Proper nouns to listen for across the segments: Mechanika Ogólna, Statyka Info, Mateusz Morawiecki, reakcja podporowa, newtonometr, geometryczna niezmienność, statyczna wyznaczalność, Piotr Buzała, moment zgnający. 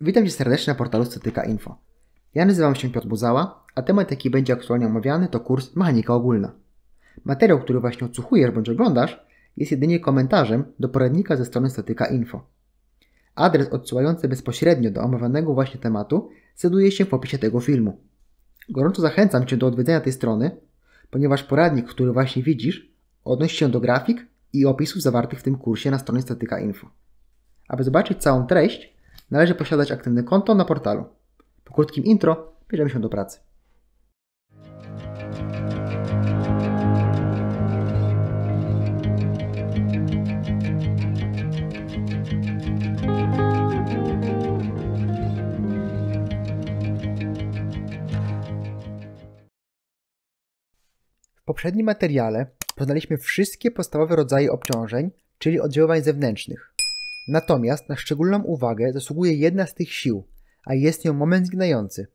Witam Cię serdecznie na portalu Statyka Info. Ja nazywam się Piotr Buzała, a temat, jaki będzie aktualnie omawiany, to kurs Mechanika Ogólna. Materiał, który właśnie odsłuchujesz bądź oglądasz, jest jedynie komentarzem do poradnika ze strony Statyka Info. Adres odsyłający bezpośrednio do omawianego właśnie tematu znajduje się w opisie tego filmu. Gorąco zachęcam Cię do odwiedzenia tej strony, ponieważ poradnik, który właśnie widzisz, odnosi się do grafik i opisów zawartych w tym kursie na stronie Statyka Info. Aby zobaczyć całą treść, należy posiadać aktywne konto na portalu. Po krótkim intro bierzemy się do pracy. W poprzednim materiale poznaliśmy wszystkie podstawowe rodzaje obciążeń, czyli oddziaływań zewnętrznych. Natomiast na szczególną uwagę zasługuje jedna z tych sił, a jest nią moment zgnający.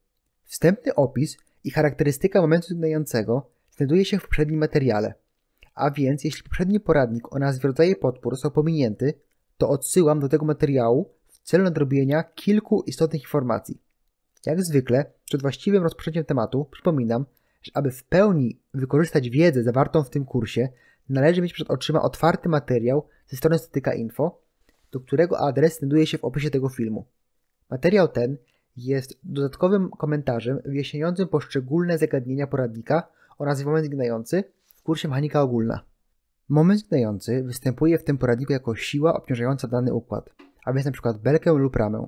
Wstępny opis i charakterystyka momentu zgnającego znajduje się w poprzednim materiale. A więc jeśli poprzedni poradnik o nazwie rodzaje podpór został pominięty, to odsyłam do tego materiału w celu nadrobienia kilku istotnych informacji. Jak zwykle, przed właściwym rozpoczęciem tematu przypominam, że aby w pełni wykorzystać wiedzę zawartą w tym kursie, należy mieć przed oczyma otwarty materiał ze strony Statyka Info, do którego adres znajduje się w opisie tego filmu. Materiał ten jest dodatkowym komentarzem wyjaśniającym poszczególne zagadnienia poradnika o nazwie moment zgnający w kursie Mechanika Ogólna. Moment zgnający występuje w tym poradniku jako siła obciążająca dany układ, a więc np. belkę lub ramę,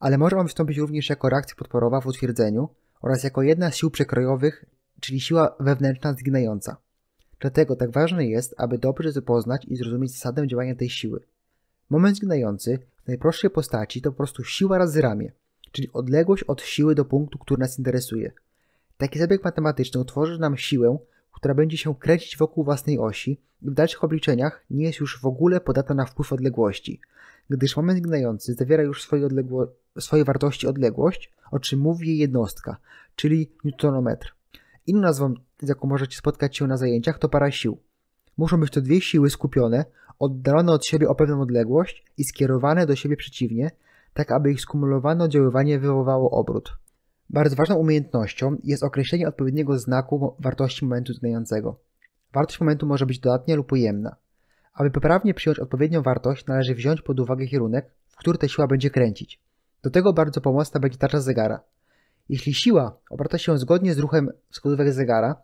ale może on wystąpić również jako reakcja podporowa w utwierdzeniu oraz jako jedna z sił przekrojowych, czyli siła wewnętrzna zgnająca. Dlatego tak ważne jest, aby dobrze poznać i zrozumieć zasadę działania tej siły. Moment zgnający w najprostszej postaci to po prostu siła razy ramię, czyli odległość od siły do punktu, który nas interesuje. Taki zabieg matematyczny utworzy nam siłę, która będzie się kręcić wokół własnej osi i w dalszych obliczeniach nie jest już w ogóle podatna na wpływ odległości, gdyż moment zgnający zawiera już w swojej wartości odległość, o czym mówi jej jednostka, czyli newtonometr. Inną nazwą, z jaką możecie spotkać się na zajęciach, to para sił. Muszą być to dwie siły skupione, oddalone od siebie o pewną odległość i skierowane do siebie przeciwnie, tak aby ich skumulowane oddziaływanie wywołało obrót. Bardzo ważną umiejętnością jest określenie odpowiedniego znaku wartości momentu zgnającego. Wartość momentu może być dodatnia lub ujemna. Aby poprawnie przyjąć odpowiednią wartość, należy wziąć pod uwagę kierunek, w który ta siła będzie kręcić. Do tego bardzo pomocna będzie tarcza zegara. Jeśli siła obraca się zgodnie z ruchem wskazówek zegara,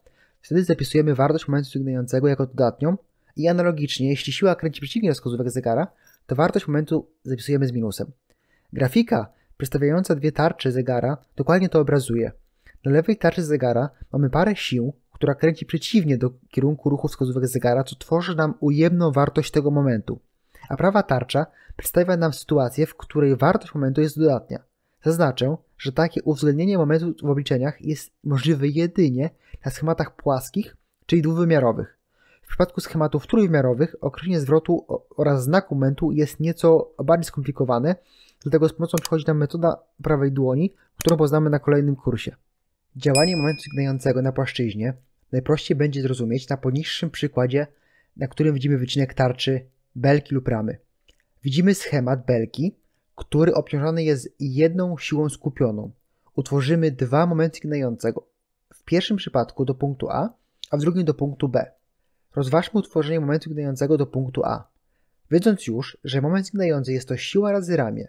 wtedy zapisujemy wartość momentu zgnającego jako dodatnią i analogicznie, jeśli siła kręci przeciwnie do wskazówek zegara, to wartość momentu zapisujemy z minusem. Grafika przedstawiająca dwie tarcze zegara dokładnie to obrazuje. Na lewej tarczy zegara mamy parę sił, która kręci przeciwnie do kierunku ruchu wskazówek zegara, co tworzy nam ujemną wartość tego momentu. A prawa tarcza przedstawia nam sytuację, w której wartość momentu jest dodatnia. Zaznaczę, że takie uwzględnienie momentu w obliczeniach jest możliwe jedynie na schematach płaskich, czyli dwuwymiarowych. W przypadku schematów trójwymiarowych określenie zwrotu oraz znaku momentu jest nieco bardziej skomplikowane, dlatego z pomocą przychodzi nam metoda prawej dłoni, którą poznamy na kolejnym kursie. Działanie momentu zgnającego na płaszczyźnie najprościej będzie zrozumieć na poniższym przykładzie, na którym widzimy wycinek tarczy, belki lub ramy. Widzimy schemat belki, który obciążony jest jedną siłą skupioną. Utworzymy dwa momenty zgnającego. W pierwszym przypadku do punktu A, a w drugim do punktu B. Rozważmy utworzenie momentu zgnającego do punktu A. Wiedząc już, że moment zgnający jest to siła razy ramię,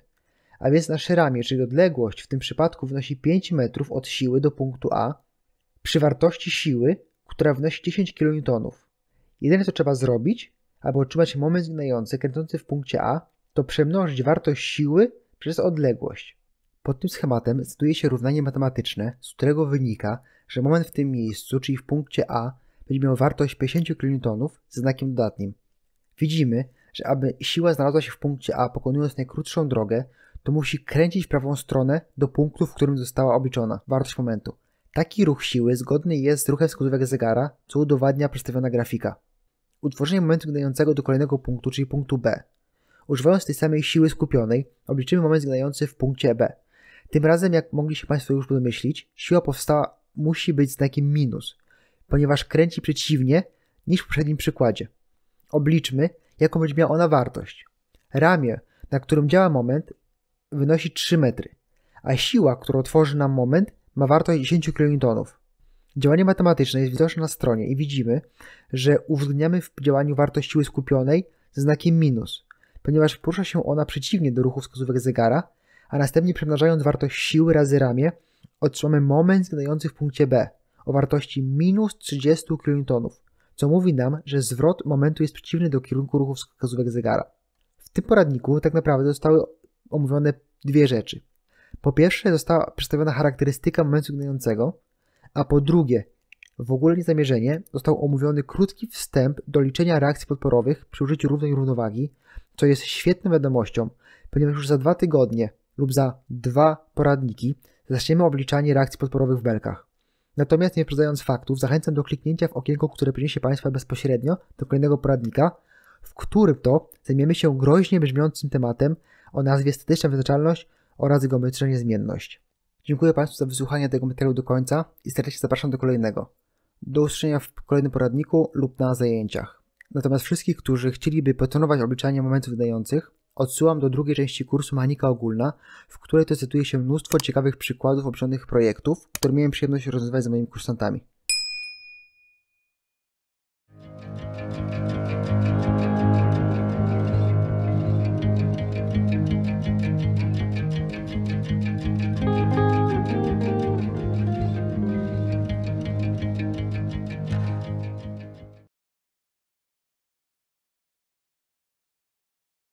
a więc nasze ramię, czyli odległość w tym przypadku wynosi 5 metrów od siły do punktu A przy wartości siły, która wynosi 10 kN. Jedyne co trzeba zrobić, aby otrzymać moment zgnający kręcący w punkcie A, to przemnożyć wartość siły przez odległość. Pod tym schematem znajduje się równanie matematyczne, z którego wynika, że moment w tym miejscu, czyli w punkcie A, będzie miał wartość 50 kN ze znakiem dodatnim. Widzimy, że aby siła znalazła się w punkcie A pokonując najkrótszą drogę, to musi kręcić prawą stronę do punktu, w którym została obliczona wartość momentu. Taki ruch siły zgodny jest z ruchem wskazówek zegara, co udowadnia przedstawiona grafika. Utworzenie momentu zgnającego do kolejnego punktu, czyli punktu B. Używając tej samej siły skupionej, obliczymy moment zgnający w punkcie B. Tym razem, jak mogli się Państwo już domyślić, siła powstała musi być znakiem minus, ponieważ kręci przeciwnie niż w poprzednim przykładzie. Obliczmy, jaką będzie miała ona wartość. Ramię, na którym działa moment, wynosi 3 metry, a siła, którą tworzy nam moment, ma wartość 10 kN. Działanie matematyczne jest widoczne na stronie i widzimy, że uwzględniamy w działaniu wartość siły skupionej ze znakiem minus, ponieważ porusza się ona przeciwnie do ruchu wskazówek zegara, a następnie przemnażając wartość siły razy ramię, otrzymamy moment znajdujący w punkcie B o wartości minus 30 kN, co mówi nam, że zwrot momentu jest przeciwny do kierunku ruchu wskazówek zegara. W tym poradniku tak naprawdę zostały omówione dwie rzeczy. Po pierwsze została przedstawiona charakterystyka momentu gnającego, a po drugie, w ogóle niezamierzenie, został omówiony krótki wstęp do liczenia reakcji podporowych przy użyciu równań równowagi, co jest świetną wiadomością, ponieważ już za 2 tygodnie lub za 2 poradniki zaczniemy obliczanie reakcji podporowych w belkach. Natomiast nie wyprzedzając faktów, zachęcam do kliknięcia w okienko, które przyniesie Państwa bezpośrednio do kolejnego poradnika, w którym to zajmiemy się groźnie brzmiącym tematem o nazwie statyczna wyznaczalność oraz geometryczna niezmienność. Dziękuję Państwu za wysłuchanie tego materiału do końca i serdecznie zapraszam do kolejnego. Do usłyszenia w kolejnym poradniku lub na zajęciach. Natomiast wszystkich, którzy chcieliby potęgować obliczanie momentów gnających, odsyłam do drugiej części kursu Mechanika Ogólna, w której to cytuje się mnóstwo ciekawych przykładów obliczonych projektów, które miałem przyjemność rozwiązywać z moimi kursantami.